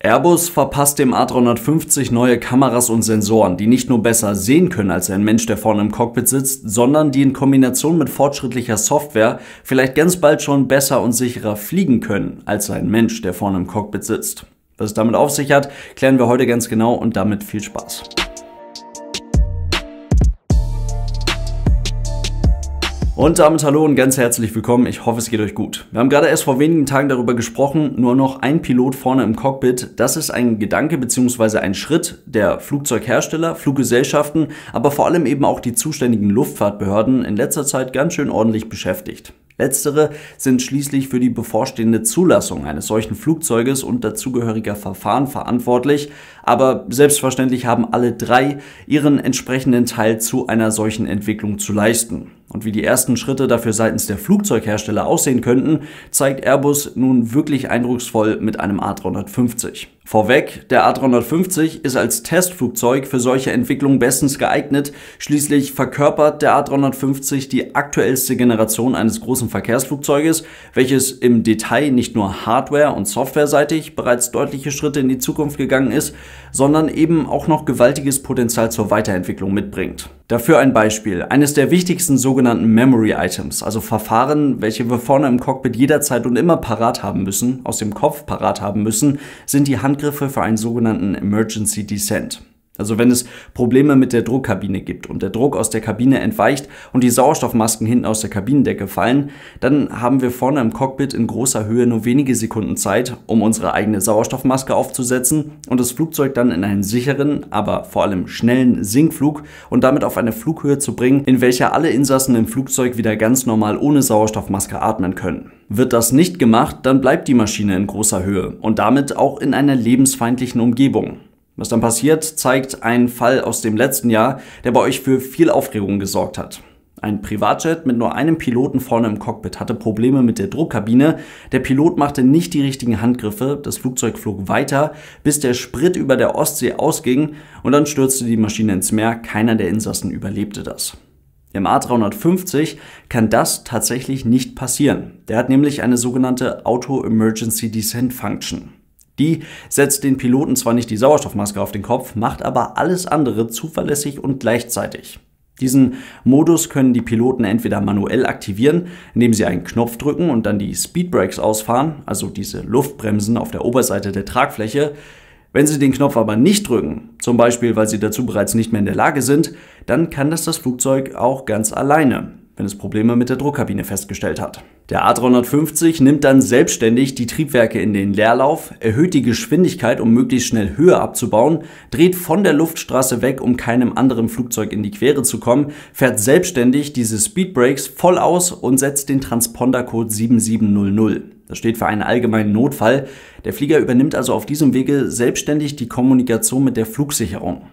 Airbus verpasst dem A350 neue Kameras und Sensoren, die nicht nur besser sehen können als ein Mensch, der vorne im Cockpit sitzt, sondern die in Kombination mit fortschrittlicher Software vielleicht ganz bald schon besser und sicherer fliegen können als ein Mensch, der vorne im Cockpit sitzt. Was es damit auf sich hat, klären wir heute ganz genau und damit viel Spaß. Und damit hallo und ganz herzlich willkommen, ich hoffe es geht euch gut. Wir haben gerade erst vor wenigen Tagen darüber gesprochen, nur noch ein Pilot vorne im Cockpit, das ist ein Gedanke bzw. ein Schritt der Flugzeughersteller, Fluggesellschaften, aber vor allem eben auch die zuständigen Luftfahrtbehörden in letzter Zeit ganz schön ordentlich beschäftigt. Letztere sind schließlich für die bevorstehende Zulassung eines solchen Flugzeuges und dazugehöriger Verfahren verantwortlich, aber selbstverständlich haben alle drei ihren entsprechenden Teil zu einer solchen Entwicklung zu leisten. Und wie die ersten Schritte dafür seitens der Flugzeughersteller aussehen könnten, zeigt Airbus nun wirklich eindrucksvoll mit einem A350. Vorweg, der A350 ist als Testflugzeug für solche Entwicklungen bestens geeignet. Schließlich verkörpert der A350 die aktuellste Generation eines großen Verkehrsflugzeuges, welches im Detail nicht nur hardware- und softwareseitig bereits deutliche Schritte in die Zukunft gegangen ist, sondern eben auch noch gewaltiges Potenzial zur Weiterentwicklung mitbringt. Dafür ein Beispiel. Eines der wichtigsten sogenannten Memory Items, also Verfahren, welche wir vorne im Cockpit jederzeit und immer parat haben müssen, aus dem Kopf parat haben müssen, sind die Handgriffe für einen sogenannten Emergency Descent. Also wenn es Probleme mit der Druckkabine gibt und der Druck aus der Kabine entweicht und die Sauerstoffmasken hinten aus der Kabinendecke fallen, dann haben wir vorne im Cockpit in großer Höhe nur wenige Sekunden Zeit, um unsere eigene Sauerstoffmaske aufzusetzen und das Flugzeug dann in einen sicheren, aber vor allem schnellen Sinkflug und damit auf eine Flughöhe zu bringen, in welcher alle Insassen im Flugzeug wieder ganz normal ohne Sauerstoffmaske atmen können. Wird das nicht gemacht, dann bleibt die Maschine in großer Höhe und damit auch in einer lebensfeindlichen Umgebung. Was dann passiert, zeigt ein Fall aus dem letzten Jahr, der bei euch für viel Aufregung gesorgt hat. Ein Privatjet mit nur einem Piloten vorne im Cockpit hatte Probleme mit der Druckkabine. Der Pilot machte nicht die richtigen Handgriffe, das Flugzeug flog weiter, bis der Sprit über der Ostsee ausging und dann stürzte die Maschine ins Meer. Keiner der Insassen überlebte das. Im A350 kann das tatsächlich nicht passieren. Der hat nämlich eine sogenannte Auto-Emergency-Descent-Function. Die setzt den Piloten zwar nicht die Sauerstoffmaske auf den Kopf, macht aber alles andere zuverlässig und gleichzeitig. Diesen Modus können die Piloten entweder manuell aktivieren, indem sie einen Knopf drücken und dann die Speedbrakes ausfahren, also diese Luftbremsen auf der Oberseite der Tragfläche. Wenn sie den Knopf aber nicht drücken, zum Beispiel weil sie dazu bereits nicht mehr in der Lage sind, dann kann das Flugzeug auch ganz alleine, wenn es Probleme mit der Druckkabine festgestellt hat. Der A350 nimmt dann selbstständig die Triebwerke in den Leerlauf, erhöht die Geschwindigkeit, um möglichst schnell Höhe abzubauen, dreht von der Luftstraße weg, um keinem anderen Flugzeug in die Quere zu kommen, fährt selbstständig diese Speedbrakes voll aus und setzt den Transpondercode 7700. Das steht für einen allgemeinen Notfall. Der Flieger übernimmt also auf diesem Wege selbstständig die Kommunikation mit der Flugsicherung.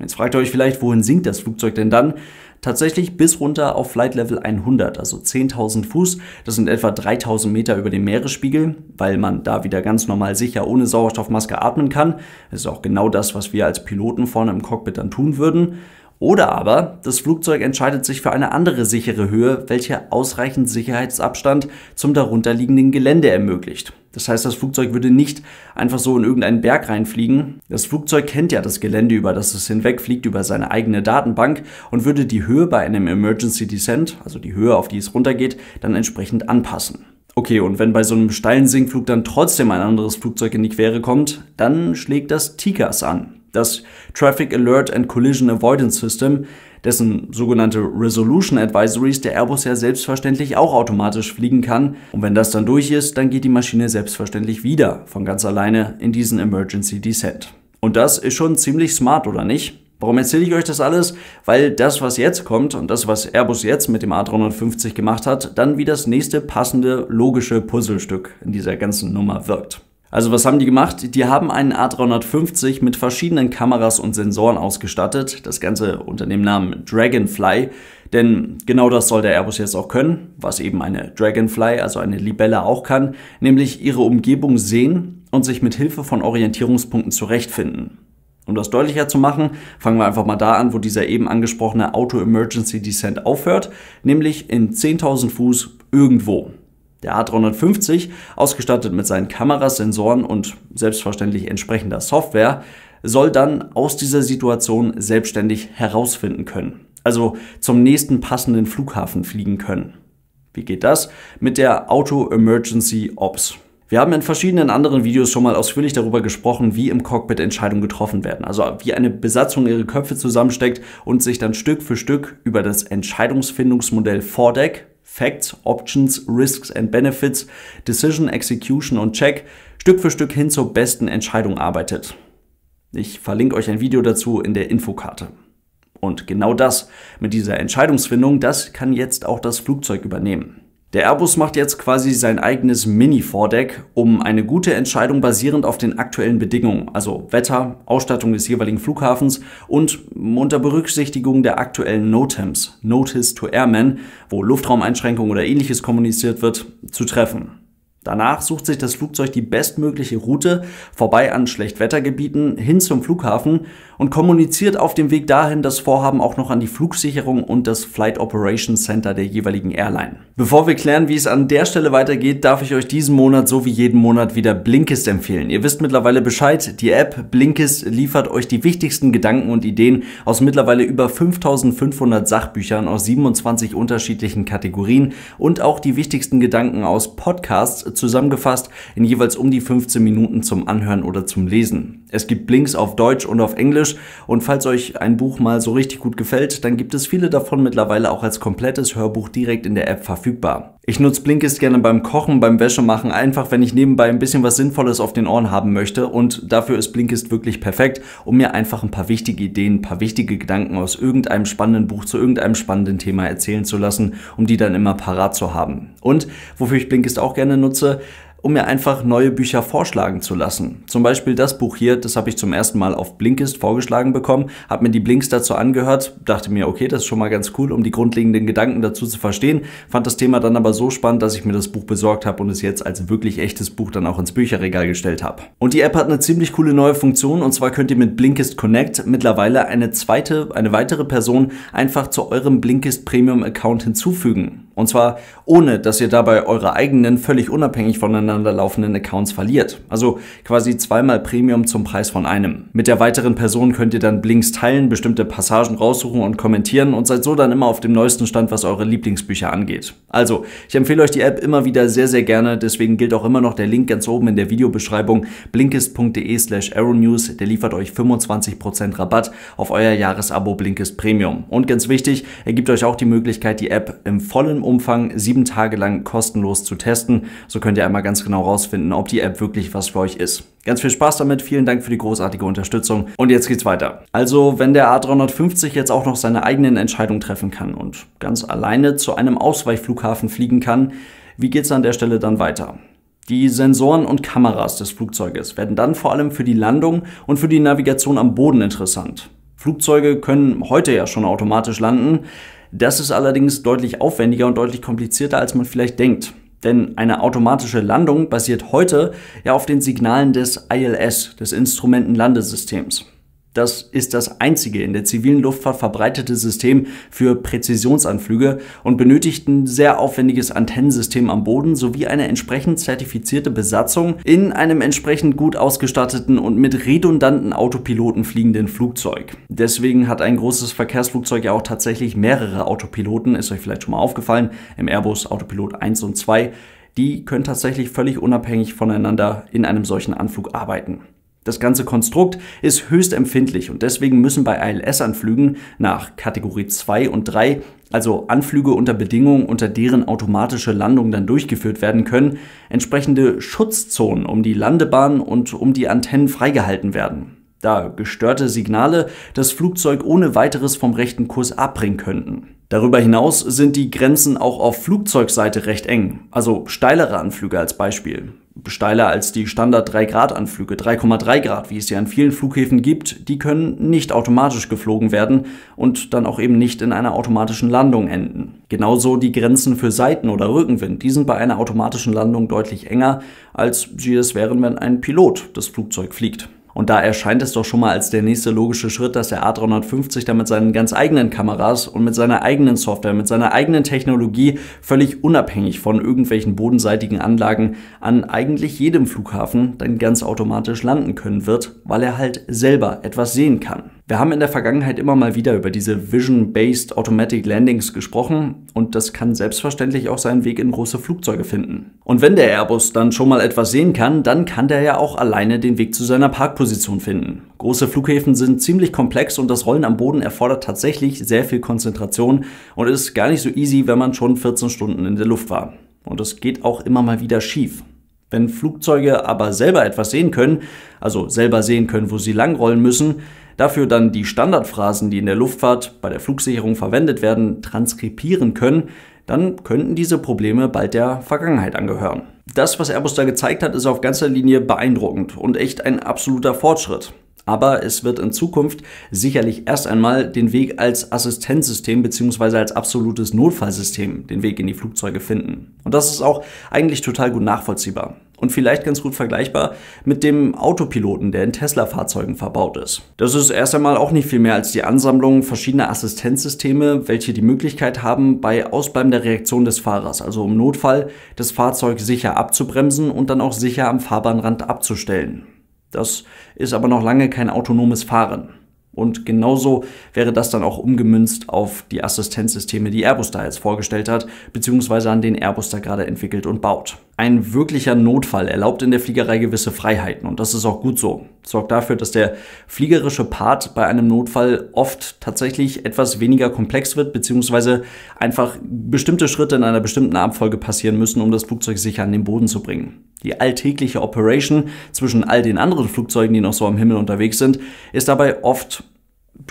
Jetzt fragt ihr euch vielleicht, wohin sinkt das Flugzeug denn dann? Tatsächlich bis runter auf Flight Level 100, also 10.000 Fuß, das sind etwa 3.000 Meter über dem Meeresspiegel, weil man da wieder ganz normal sicher ohne Sauerstoffmaske atmen kann. Das ist auch genau das, was wir als Piloten vorne im Cockpit dann tun würden. Oder aber das Flugzeug entscheidet sich für eine andere sichere Höhe, welche ausreichend Sicherheitsabstand zum darunterliegenden Gelände ermöglicht. Das heißt, das Flugzeug würde nicht einfach so in irgendeinen Berg reinfliegen. Das Flugzeug kennt ja das Gelände, über das es hinwegfliegt, über seine eigene Datenbank und würde die Höhe bei einem Emergency Descent, also die Höhe, auf die es runtergeht, dann entsprechend anpassen. Okay, und wenn bei so einem steilen Sinkflug dann trotzdem ein anderes Flugzeug in die Quere kommt, dann schlägt das TCAS an. Das Traffic Alert and Collision Avoidance System, dessen sogenannte Resolution Advisories der Airbus ja selbstverständlich auch automatisch fliegen kann. Und wenn das dann durch ist, dann geht die Maschine selbstverständlich wieder von ganz alleine in diesen Emergency Descent. Und das ist schon ziemlich smart, oder nicht? Warum erzähle ich euch das alles? Weil das, was jetzt kommt und das, was Airbus jetzt mit dem A350 gemacht hat, dann wie das nächste passende logische Puzzlestück in dieser ganzen Nummer wirkt. Also was haben die gemacht? Die haben einen A350 mit verschiedenen Kameras und Sensoren ausgestattet. Das Ganze unter dem Namen Dragonfly. Denn genau das soll der Airbus jetzt auch können, was eben eine Dragonfly, also eine Libelle auch kann, nämlich ihre Umgebung sehen und sich mit Hilfe von Orientierungspunkten zurechtfinden. Um das deutlicher zu machen, fangen wir einfach mal da an, wo dieser eben angesprochene Auto-Emergency Descent aufhört, nämlich in 10.000 Fuß irgendwo. Der A350, ausgestattet mit seinen Kameras, Sensoren und selbstverständlich entsprechender Software, soll dann aus dieser Situation selbstständig herausfinden können, also zum nächsten passenden Flughafen fliegen können. Wie geht das? Mit der Auto Emergency Ops. Wir haben in verschiedenen anderen Videos schon mal ausführlich darüber gesprochen, wie im Cockpit Entscheidungen getroffen werden, also wie eine Besatzung ihre Köpfe zusammensteckt und sich dann Stück für Stück über das Entscheidungsfindungsmodell FORDEC, Facts, Options, Risks and Benefits, Decision, Execution und Check, Stück für Stück hin zur besten Entscheidung arbeitet. Ich verlinke euch ein Video dazu in der Infokarte. Und genau das mit dieser Entscheidungsfindung, das kann jetzt auch das Flugzeug übernehmen. Der Airbus macht jetzt quasi sein eigenes Mini-Vordeck, um eine gute Entscheidung basierend auf den aktuellen Bedingungen, also Wetter, Ausstattung des jeweiligen Flughafens und unter Berücksichtigung der aktuellen NOTAMs, Notice to Airmen, wo Luftraumeinschränkungen oder ähnliches kommuniziert wird, zu treffen. Danach sucht sich das Flugzeug die bestmögliche Route vorbei an Schlechtwettergebieten hin zum Flughafen und kommuniziert auf dem Weg dahin das Vorhaben auch noch an die Flugsicherung und das Flight Operations Center der jeweiligen Airline. Bevor wir klären, wie es an der Stelle weitergeht, darf ich euch diesen Monat so wie jeden Monat wieder Blinkist empfehlen. Ihr wisst mittlerweile Bescheid, die App Blinkist liefert euch die wichtigsten Gedanken und Ideen aus mittlerweile über 5500 Sachbüchern aus 27 unterschiedlichen Kategorien und auch die wichtigsten Gedanken aus Podcasts zusammengefasst in jeweils um die 15 Minuten zum Anhören oder zum Lesen. Es gibt Links auf Deutsch und auf Englisch und falls euch ein Buch mal so richtig gut gefällt, dann gibt es viele davon mittlerweile auch als komplettes Hörbuch direkt in der App verfügbar. Ich nutze Blinkist gerne beim Kochen, beim Wäschemachen, einfach wenn ich nebenbei ein bisschen was Sinnvolles auf den Ohren haben möchte und dafür ist Blinkist wirklich perfekt, um mir einfach ein paar wichtige Ideen, ein paar wichtige Gedanken aus irgendeinem spannenden Buch zu irgendeinem spannenden Thema erzählen zu lassen, um die dann immer parat zu haben. Und wofür ich Blinkist auch gerne nutze, um mir einfach neue Bücher vorschlagen zu lassen. Zum Beispiel das Buch hier, das habe ich zum ersten Mal auf Blinkist vorgeschlagen bekommen, habe mir die Blinks dazu angehört, dachte mir, okay, das ist schon mal ganz cool, um die grundlegenden Gedanken dazu zu verstehen, fand das Thema dann aber so spannend, dass ich mir das Buch besorgt habe und es jetzt als wirklich echtes Buch dann auch ins Bücherregal gestellt habe. Und die App hat eine ziemlich coole neue Funktion und zwar könnt ihr mit Blinkist Connect mittlerweile eine weitere Person einfach zu eurem Blinkist Premium Account hinzufügen. Und zwar ohne, dass ihr dabei eure eigenen, völlig unabhängig voneinander laufenden Accounts verliert. Also quasi zweimal Premium zum Preis von einem. Mit der weiteren Person könnt ihr dann Blinks teilen, bestimmte Passagen raussuchen und kommentieren und seid so dann immer auf dem neuesten Stand, was eure Lieblingsbücher angeht. Also, ich empfehle euch die App immer wieder sehr, sehr gerne. Deswegen gilt auch immer noch der Link ganz oben in der Videobeschreibung blinkist.de/aeronews. Der liefert euch 25% Rabatt auf euer Jahresabo Blinkist Premium. Und ganz wichtig, er gibt euch auch die Möglichkeit, die App im vollen Umfang 7 Tage lang kostenlos zu testen. So könnt ihr einmal ganz genau rausfinden, ob die App wirklich was für euch ist. Ganz viel Spaß damit, vielen Dank für die großartige Unterstützung und jetzt geht's weiter. Also wenn der A350 jetzt auch noch seine eigenen Entscheidungen treffen kann und ganz alleine zu einem Ausweichflughafen fliegen kann, wie geht's an der Stelle dann weiter? Die Sensoren und Kameras des Flugzeuges werden dann vor allem für die Landung und für die Navigation am Boden interessant. Flugzeuge können heute ja schon automatisch landen. Das ist allerdings deutlich aufwendiger und deutlich komplizierter, als man vielleicht denkt. Denn eine automatische Landung basiert heute ja auf den Signalen des ILS, des Instrumentenlandesystems. Das ist das einzige in der zivilen Luftfahrt verbreitete System für Präzisionsanflüge und benötigt ein sehr aufwendiges Antennensystem am Boden sowie eine entsprechend zertifizierte Besatzung in einem entsprechend gut ausgestatteten und mit redundanten Autopiloten fliegenden Flugzeug. Deswegen hat ein großes Verkehrsflugzeug ja auch tatsächlich mehrere Autopiloten, ist euch vielleicht schon mal aufgefallen, im Airbus Autopilot 1 und 2, die können tatsächlich völlig unabhängig voneinander in einem solchen Anflug arbeiten. Das ganze Konstrukt ist höchst empfindlich und deswegen müssen bei ILS-Anflügen nach Kategorie 2 und 3, also Anflüge unter Bedingungen, unter deren automatische Landung dann durchgeführt werden können, entsprechende Schutzzonen um die Landebahn und um die Antennen freigehalten werden, da gestörte Signale das Flugzeug ohne weiteres vom rechten Kurs abbringen könnten. Darüber hinaus sind die Grenzen auch auf Flugzeugseite recht eng, also steilere Anflüge als Beispiel. Steiler als die Standard 3-Grad-Anflüge, 3,3 Grad, wie es sie an vielen Flughäfen gibt, die können nicht automatisch geflogen werden und dann auch eben nicht in einer automatischen Landung enden. Genauso die Grenzen für Seiten- oder Rückenwind, die sind bei einer automatischen Landung deutlich enger, als sie es wären, wenn ein Pilot das Flugzeug fliegt. Und da erscheint es doch schon mal als der nächste logische Schritt, dass der A350 da mit seinen ganz eigenen Kameras und mit seiner eigenen Software, mit seiner eigenen Technologie völlig unabhängig von irgendwelchen bodenseitigen Anlagen an eigentlich jedem Flughafen dann ganz automatisch landen können wird, weil er halt selber etwas sehen kann. Wir haben in der Vergangenheit immer mal wieder über diese Vision-Based Automatic Landings gesprochen und das kann selbstverständlich auch seinen Weg in große Flugzeuge finden. Und wenn der Airbus dann schon mal etwas sehen kann, dann kann der ja auch alleine den Weg zu seiner Parkposition finden. Große Flughäfen sind ziemlich komplex und das Rollen am Boden erfordert tatsächlich sehr viel Konzentration und ist gar nicht so easy, wenn man schon 14 Stunden in der Luft war. Und es geht auch immer mal wieder schief. Wenn Flugzeuge aber selber etwas sehen können, also selber sehen können, wo sie langrollen müssen, dafür dann die Standardphrasen, die in der Luftfahrt bei der Flugsicherung verwendet werden, transkribieren können, dann könnten diese Probleme bald der Vergangenheit angehören. Das, was Airbus da gezeigt hat, ist auf ganzer Linie beeindruckend und echt ein absoluter Fortschritt. Aber es wird in Zukunft sicherlich erst einmal den Weg als Assistenzsystem bzw. als absolutes Notfallsystem den Weg in die Flugzeuge finden. Und das ist auch eigentlich total gut nachvollziehbar. Und vielleicht ganz gut vergleichbar mit dem Autopiloten, der in Tesla-Fahrzeugen verbaut ist. Das ist erst einmal auch nicht viel mehr als die Ansammlung verschiedener Assistenzsysteme, welche die Möglichkeit haben, bei ausbleibender Reaktion des Fahrers, also im Notfall, das Fahrzeug sicher abzubremsen und dann auch sicher am Fahrbahnrand abzustellen. Das ist aber noch lange kein autonomes Fahren. Und genauso wäre das dann auch umgemünzt auf die Assistenzsysteme, die Airbus da jetzt vorgestellt hat, beziehungsweise an den Airbus da gerade entwickelt und baut. Ein wirklicher Notfall erlaubt in der Fliegerei gewisse Freiheiten und das ist auch gut so. Das sorgt dafür, dass der fliegerische Part bei einem Notfall oft tatsächlich etwas weniger komplex wird, beziehungsweise einfach bestimmte Schritte in einer bestimmten Abfolge passieren müssen, um das Flugzeug sicher an den Boden zu bringen. Die alltägliche Operation zwischen all den anderen Flugzeugen, die noch so am Himmel unterwegs sind, ist dabei oft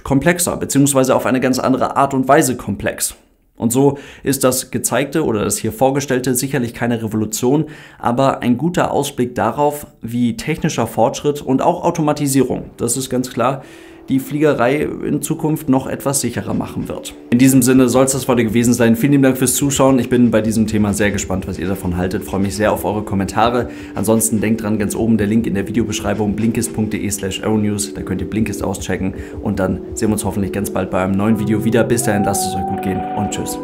komplexer, beziehungsweise auf eine ganz andere Art und Weise komplex. Und so ist das Gezeigte oder das hier Vorgestellte sicherlich keine Revolution, aber ein guter Ausblick darauf, wie technischer Fortschritt und auch Automatisierung, das ist ganz klar, die Fliegerei in Zukunft noch etwas sicherer machen wird. In diesem Sinne soll es das heute gewesen sein. Vielen lieben Dank fürs Zuschauen. Ich bin bei diesem Thema sehr gespannt, was ihr davon haltet. Freue mich sehr auf eure Kommentare. Ansonsten denkt dran, ganz oben der Link in der Videobeschreibung blinkist.de/aeronews. Da könnt ihr Blinkist auschecken und dann sehen wir uns hoffentlich ganz bald bei einem neuen Video wieder. Bis dahin, lasst es euch gut gehen und tschüss.